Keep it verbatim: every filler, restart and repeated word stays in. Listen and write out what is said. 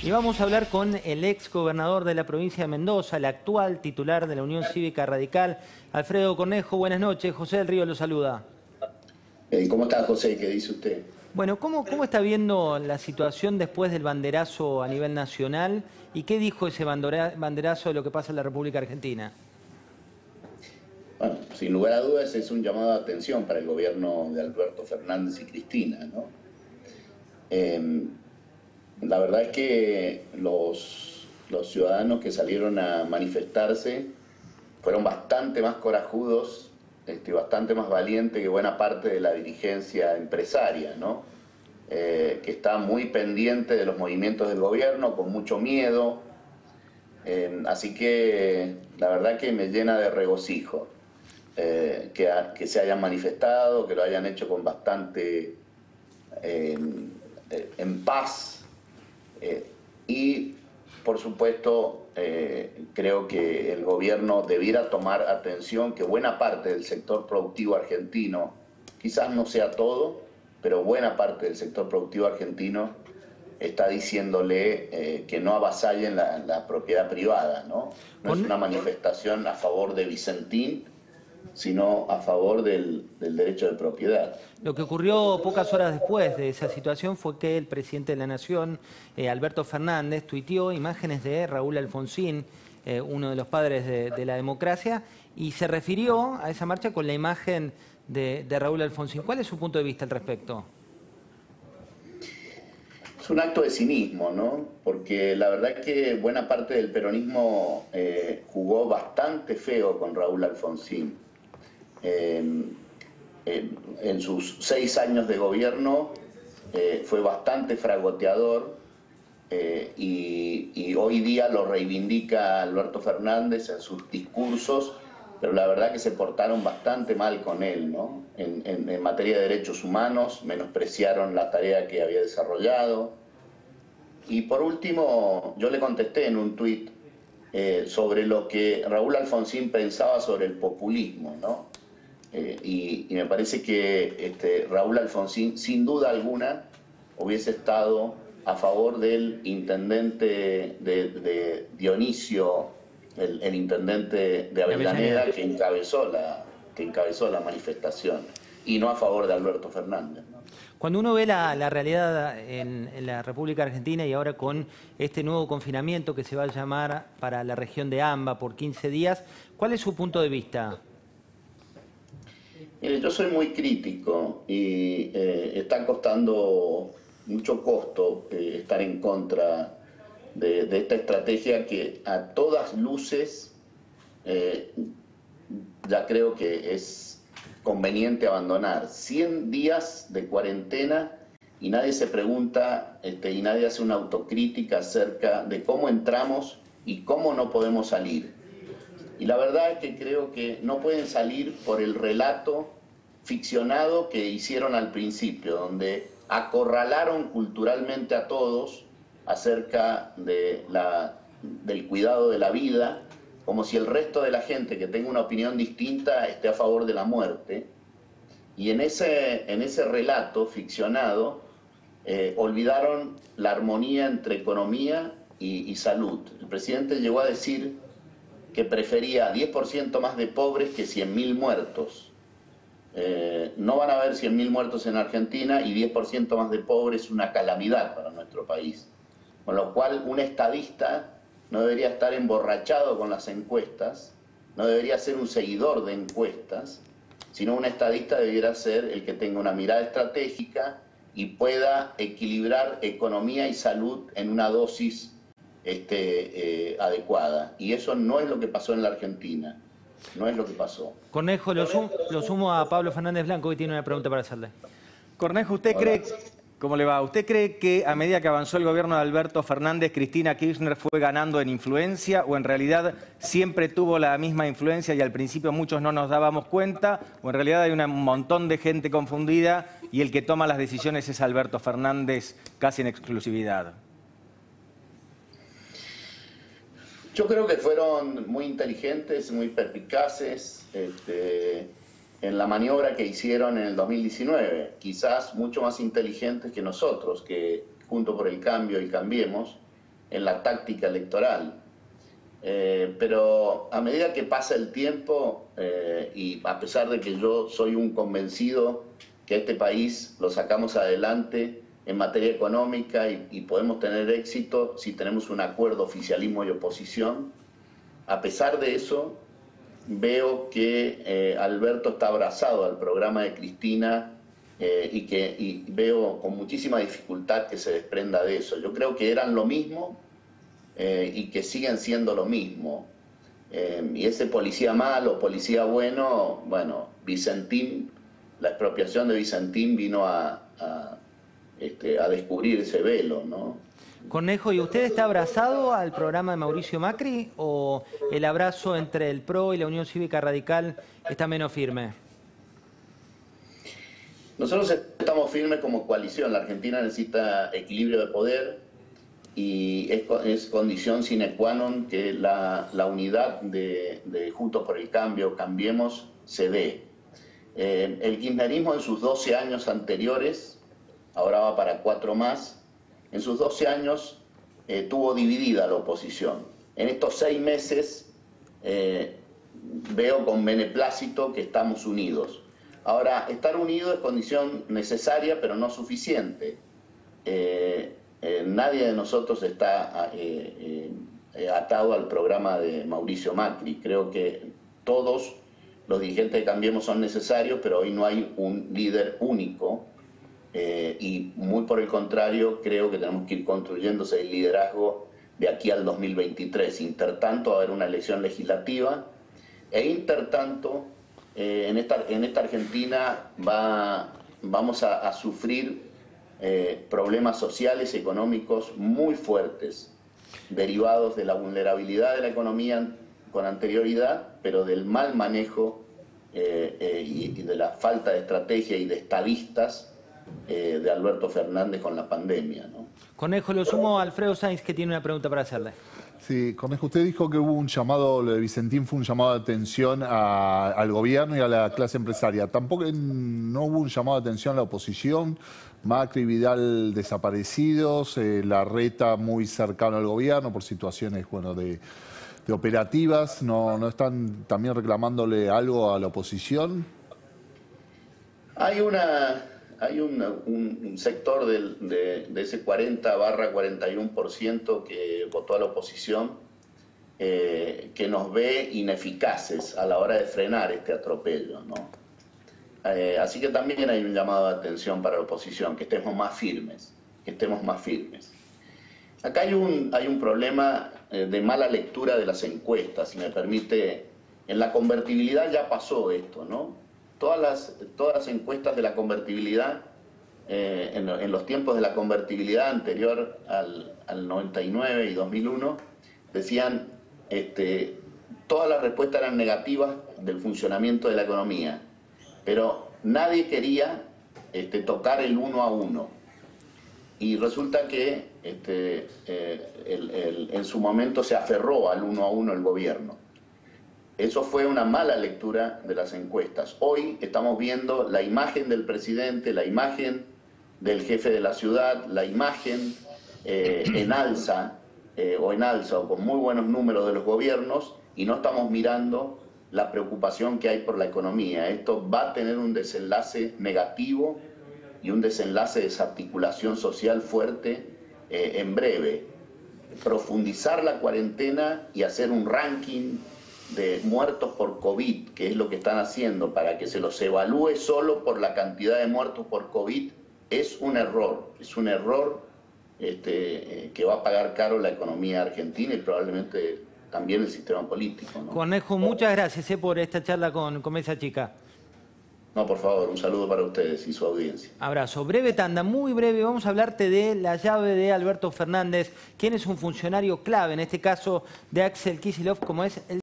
Y vamos a hablar con el ex gobernador de la provincia de Mendoza, el actual titular de la Unión Cívica Radical, Alfredo Cornejo. Buenas noches, José del Río lo saluda. ¿Cómo está, José? ¿Qué dice usted? Bueno, ¿cómo, cómo está viendo la situación después del banderazo a nivel nacional? ¿Y qué dijo ese banderazo de lo que pasa en la República Argentina? Bueno, sin lugar a dudas es un llamado de atención para el gobierno de Alberto Fernández y Cristina, ¿no? Eh, la verdad es que los, los ciudadanos que salieron a manifestarse fueron bastante más corajudos, este, bastante más valientes que buena parte de la dirigencia empresaria, ¿no? Eh, que está muy pendiente de los movimientos del gobierno, con mucho miedo. Eh, así que la verdad que me llena de regocijo. Eh, que, a, que se hayan manifestado, que lo hayan hecho con bastante eh, en paz eh, y por supuesto eh, creo que el gobierno debiera tomar atención que buena parte del sector productivo argentino, quizás no sea todo, pero buena parte del sector productivo argentino está diciéndole eh, que no avasallen la, la propiedad privada, ¿no? No es una manifestación a favor de Vicentín, sino a favor del, del derecho de propiedad. Lo que ocurrió pocas horas después de esa situación fue que el presidente de la Nación, eh, Alberto Fernández, tuiteó imágenes de Raúl Alfonsín, eh, uno de los padres de, de la democracia, y se refirió a esa marcha con la imagen de, de Raúl Alfonsín. ¿Cuál es su punto de vista al respecto? Es un acto de cinismo, ¿no? Porque la verdad es que buena parte del peronismo eh, jugó bastante feo con Raúl Alfonsín. Eh, eh, en sus seis años de gobierno eh, fue bastante fragoteador eh, y, y hoy día lo reivindica Alberto Fernández en sus discursos, pero la verdad que se portaron bastante mal con él, ¿no? En, en, en materia de derechos humanos, menospreciaron la tarea que había desarrollado. Y por último, yo le contesté en un tuit eh, sobre lo que Raúl Alfonsín pensaba sobre el populismo, ¿no? Eh, y, y me parece que este, Raúl Alfonsín, sin duda alguna, hubiese estado a favor del intendente de, de Dionisio, el, el intendente de Avellaneda, que encabezó, la, que encabezó la manifestación, y no a favor de Alberto Fernández, ¿no? Cuando uno ve la, la realidad en, en la República Argentina y ahora con este nuevo confinamiento que se va a llamar para la región de Amba por quince días, ¿cuál es su punto de vista? Mire, yo soy muy crítico y eh, está costando mucho costo eh, estar en contra de, de esta estrategia que a todas luces eh, ya creo que es conveniente abandonar. cien días de cuarentena y nadie se pregunta este, y nadie hace una autocrítica acerca de cómo entramos y cómo no podemos salir. Y la verdad es que creo que no pueden salir por el relato ficcionado que hicieron al principio, donde acorralaron culturalmente a todos acerca de la, del cuidado de la vida, como si el resto de la gente que tenga una opinión distinta esté a favor de la muerte. Y en ese, en ese relato ficcionado eh, olvidaron la armonía entre economía y, y salud. El presidente llegó a decir que prefería diez por ciento más de pobres que cien mil muertos. Eh, no van a haber cien mil muertos en Argentina y diez por ciento más de pobres es una calamidad para nuestro país. Con lo cual, un estadista no debería estar emborrachado con las encuestas, no debería ser un seguidor de encuestas, sino un estadista debiera ser el que tenga una mirada estratégica y pueda equilibrar economía y salud en una dosis Este, eh, adecuada. Y eso no es lo que pasó en la Argentina. No es lo que pasó. Cornejo, lo, sum, lo sumo a Pablo Fernández Blanco, que tiene una pregunta para hacerle. Cornejo, ¿usted Hola. cree, cómo le va? ¿Usted cree que a medida que avanzó el gobierno de Alberto Fernández, Cristina Kirchner fue ganando en influencia o en realidad siempre tuvo la misma influencia y al principio muchos no nos dábamos cuenta, o en realidad hay un montón de gente confundida y el que toma las decisiones es Alberto Fernández casi en exclusividad? Yo creo que fueron muy inteligentes, muy perspicaces este, en la maniobra que hicieron en el dos mil diecinueve. Quizás mucho más inteligentes que nosotros, que Juntos por el Cambio y Cambiemos, en la táctica electoral. Eh, pero a medida que pasa el tiempo, eh, y a pesar de que yo soy un convencido que este país lo sacamos adelante en materia económica y, y podemos tener éxito si tenemos un acuerdo oficialismo y oposición, a pesar de eso veo que eh, Alberto está abrazado al programa de Cristina, eh, y que y veo con muchísima dificultad que se desprenda de eso. Yo creo que eran lo mismo, Eh, y que siguen siendo lo mismo. Eh, y ese policía malo, policía bueno, bueno, Vicentín, la expropiación de Vicentín vino a, a, este, a descubrir ese velo, ¿no? Cornejo, ¿y usted está abrazado al programa de Mauricio Macri o el abrazo entre el P R O y la Unión Cívica Radical está menos firme? Nosotros estamos firmes como coalición. La Argentina necesita equilibrio de poder, y es, es condición sine qua non que la, la unidad de, de Juntos por el Cambio, Cambiemos, se dé. Eh, el kirchnerismo en sus doce años anteriores, ahora va para cuatro más, en sus doce años eh, tuvo dividida la oposición. En estos seis meses eh, veo con beneplácito que estamos unidos. Ahora, estar unidos es condición necesaria, pero no suficiente. Eh, Eh, nadie de nosotros está eh, eh, atado al programa de Mauricio Macri. Creo que todos los dirigentes de Cambiemos son necesarios, pero hoy no hay un líder único, eh, y muy por el contrario, creo que tenemos que ir construyéndose el liderazgo de aquí al dos mil veintitrés. Intertanto, va a haber una elección legislativa, e intertanto, eh, en, esta, en esta Argentina va, vamos a, a sufrir Eh, problemas sociales y económicos muy fuertes, derivados de la vulnerabilidad de la economía con anterioridad, pero del mal manejo eh, eh, y, y de la falta de estrategia y de estadistas eh, de Alberto Fernández con la pandemia, ¿no? Cornejo, lo sumo a Alfredo Sainz, que tiene una pregunta para hacerle. Sí, Cornejo, usted dijo que hubo un llamado, lo de Vicentín fue un llamado de atención a, al gobierno y a la clase empresaria. ¿Tampoco no hubo un llamado de atención a la oposición? Macri y Vidal desaparecidos, eh, la reta muy cercana al gobierno por situaciones, bueno, de, de operativas. ¿No, ¿No están también reclamándole algo a la oposición? Hay una... Hay un, un, un sector del, de, de ese cuarenta barra cuarenta y uno por ciento que votó a la oposición, eh, que nos ve ineficaces a la hora de frenar este atropello, ¿no? Eh, así que también hay un llamado de atención para la oposición, que estemos más firmes, que estemos más firmes. Acá hay un, hay un problema de mala lectura de las encuestas, si me permite. En la convertibilidad ya pasó esto, ¿no? Todas las, todas las encuestas de la convertibilidad, eh, en, en los tiempos de la convertibilidad anterior al, al noventa y nueve y dos mil uno, decían, este, todas las respuestas eran negativas del funcionamiento de la economía, pero nadie quería este, tocar el uno a uno. Y resulta que este, eh, el, el, en su momento se aferró al uno a uno el gobierno. Eso fue una mala lectura de las encuestas. Hoy estamos viendo la imagen del presidente, la imagen del jefe de la ciudad, la imagen eh, en alza, eh, o en alza, o con muy buenos números de los gobiernos, y no estamos mirando la preocupación que hay por la economía. Esto va a tener un desenlace negativo y un desenlace de desarticulación social fuerte eh, en breve. Profundizar la cuarentena y hacer un ranking de muertos por COVID, que es lo que están haciendo, para que se los evalúe solo por la cantidad de muertos por COVID, es un error, es un error este, que va a pagar caro la economía argentina y probablemente también el sistema político, ¿no? Cornejo, muchas gracias eh, por esta charla con, con Mesa Chica. No, por favor, un saludo para ustedes y su audiencia. Abrazo. Breve tanda, muy breve. Vamos a hablarte de la llave de Alberto Fernández, quien es un funcionario clave, en este caso de Axel Kicillof, como es el